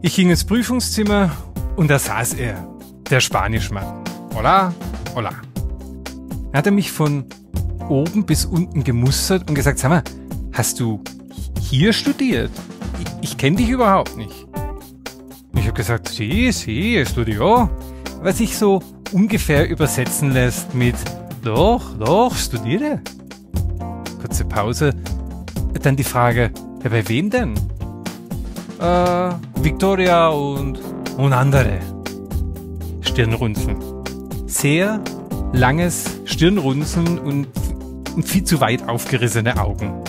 Ich ging ins Prüfungszimmer und da saß er, der Spanischmann. Hola, hola. Er hatte mich von oben bis unten gemustert und gesagt, sag mal, hast du hier studiert? Ich kenne dich überhaupt nicht. Ich habe gesagt, sí, estudió. Was sich so ungefähr übersetzen lässt mit doch, studiere. Kurze Pause, dann die Frage, ja, bei wem denn? Victoria und andere. Stirnrunzeln. Sehr langes Stirnrunzeln und viel zu weit aufgerissene Augen.